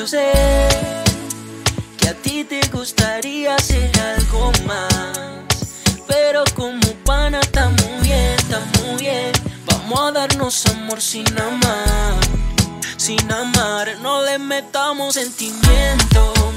yo sé que a ti te gustaría hacer algo más, pero como pana está muy bien, está muy bien. Vamos a darnos amor sin amar, sin amar. No le metamos sentimiento.